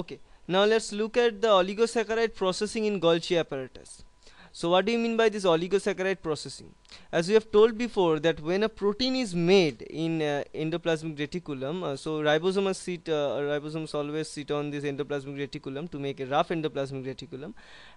Okay, now let's look at the oligosaccharide processing in Golgi apparatus. So what do you mean by this oligosaccharide processing? As we have told before that when a protein is made in endoplasmic reticulum, so ribosomes always sit on this endoplasmic reticulum to make a rough endoplasmic reticulum,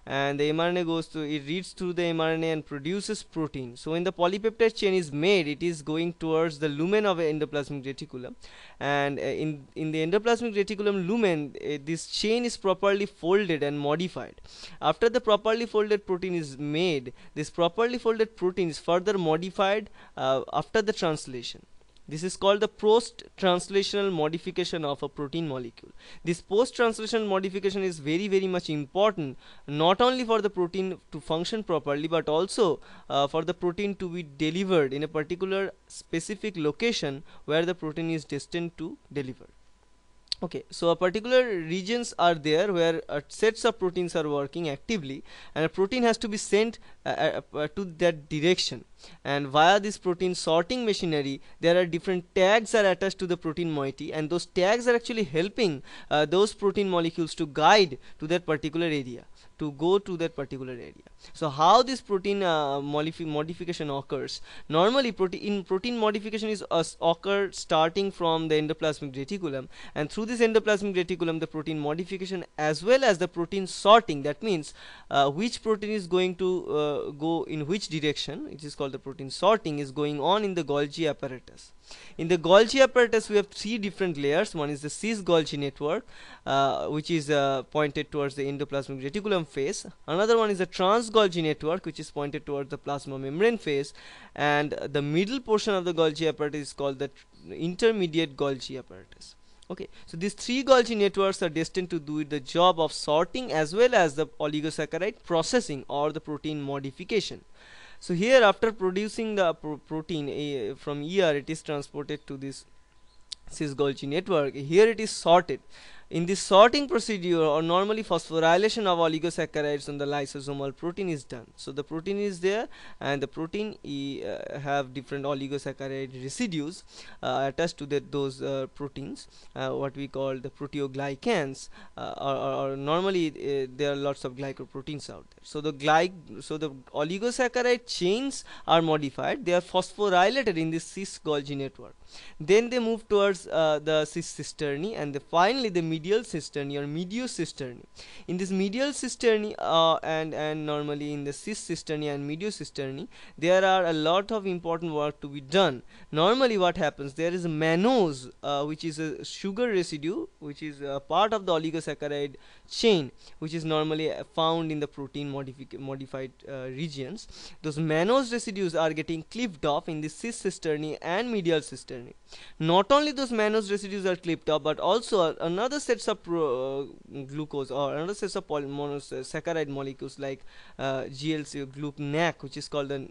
and the mRNA goes through, it reads through the mRNA and produces protein. So when the polypeptide chain is made, it is going towards the lumen of endoplasmic reticulum, and in the endoplasmic reticulum lumen, this chain is properly folded and modified. After the properly folded protein is made, this properly folded protein is further modified after the translation. This is called the post translational modification of a protein molecule. This post translational modification is very, very much important, not only for the protein to function properly, but also for the protein to be delivered in a particular specific location where the protein is destined to deliver. Okay, so a particular regions are there where sets of proteins are working actively, and a protein has to be sent to that direction, and via this protein sorting machinery there are different tags are attached to the protein moiety, and those tags are actually helping those protein molecules to guide to that particular area, to go to that particular area. So how this protein modification occurs? Normally protein modification is occur starting from the endoplasmic reticulum, and through this endoplasmic reticulum the protein modification as well as the protein sorting, that means which protein is going to go in which direction, it is called the protein sorting, is going on in the Golgi apparatus. In the Golgi apparatus we have three different layers. One is the cis Golgi network, which is pointed towards the endoplasmic reticulum phase. Another one is the trans Golgi network, which is pointed towards the plasma membrane phase, and the middle portion of the Golgi apparatus is called the intermediate Golgi apparatus. Okay, so these three Golgi networks are destined to do the job of sorting as well as the oligosaccharide processing or the protein modification. So here, after producing the protein from ER, it is transported to this cis Golgi network. Here it is sorted. In this sorting procedure, or normally phosphorylation of oligosaccharides on the lysosomal protein is done. So the protein is there, and the protein have different oligosaccharide residues attached to those proteins, what we call the proteoglycans, or normally there are lots of glycoproteins out there. So the oligosaccharide chains are modified. They are phosphorylated in this cis Golgi network. Then they move towards the cisternae, and finally the medial cisternae or mediocisternae. In this medial cisternae and normally in the cis cisternae and mediocisternae, there are a lot of important work to be done. Normally what happens, there is mannose, which is a sugar residue, which is a part of the oligosaccharide chain, which is normally found in the protein modified regions. Those mannose residues are getting clipped off in the cis cisternae and medial cisternae. Not only those mannose residues are clipped up, but also another sets of glucose or another sets of monosaccharide molecules like GlcNAc or GlcNAc, which is called the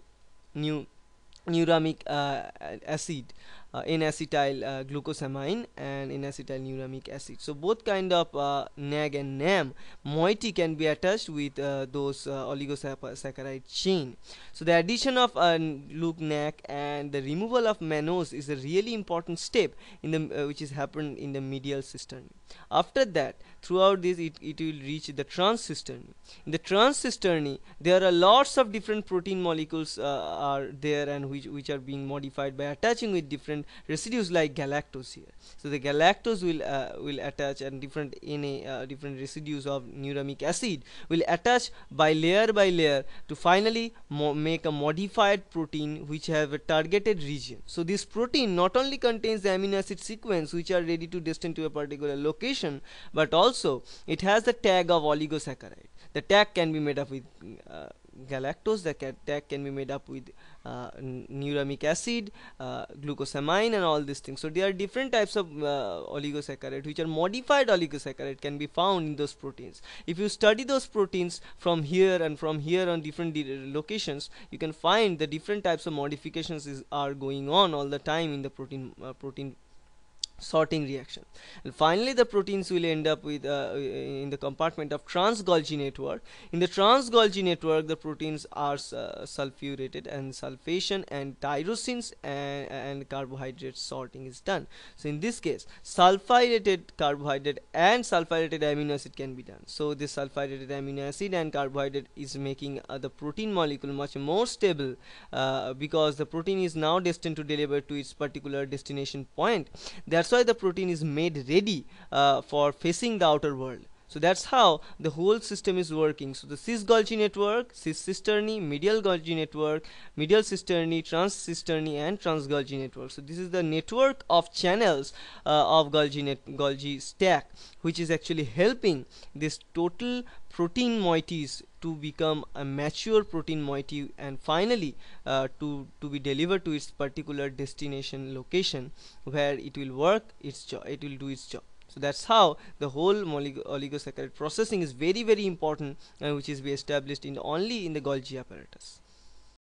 neuramic acid, N-acetyl glucosamine and N-acetyl neuramic acid. So both kind of NAG and NAM moiety can be attached with those oligosaccharide chain. So the addition of GlcNAc and the removal of mannose is a really important step in the which is happened in the medial cisternae. After that, throughout this it will reach the trans cisternae. In the trans cisternae there are lots of different protein molecules are there, and which are being modified by attaching with different residues like galactose here. So the galactose will attach, and different different residues of neuramic acid will attach by layer to finally make a modified protein which have a targeted region. So this protein not only contains the amino acid sequence which are ready to destined to a particular location, but also it has the tag of oligosaccharide. The tag can be made up with galactose, the tag can be made up with neuramic acid, glucosamine, and all these things. So there are different types of oligosaccharide which are modified oligosaccharide can be found in those proteins. If you study those proteins from here and from here on different locations, you can find the different types of modifications are going on all the time in the protein sorting reaction. And finally the proteins will end up with in the compartment of trans Golgi network. In the trans Golgi network the proteins are sulfurated, and sulfation and tyrosines and carbohydrate sorting is done. So in this case sulfurated carbohydrate and sulfurated amino acid can be done. So this sulfurated amino acid and carbohydrate is making the protein molecule much more stable because the protein is now destined to deliver to its particular destination point. That's why the protein is made ready for facing the outer world. So that's how the whole system is working. So the cis Golgi network, cis cisternae, medial Golgi network, medial cisternae, trans cisternae, and trans Golgi network. So this is the network of channels of Golgi stack, which is actually helping this total protein moiety to become a mature protein moiety and finally to be delivered to its particular destination location where it will work its job, it will do its job. So that's how the whole oligosaccharide processing is very, very important, which is established only in the Golgi apparatus.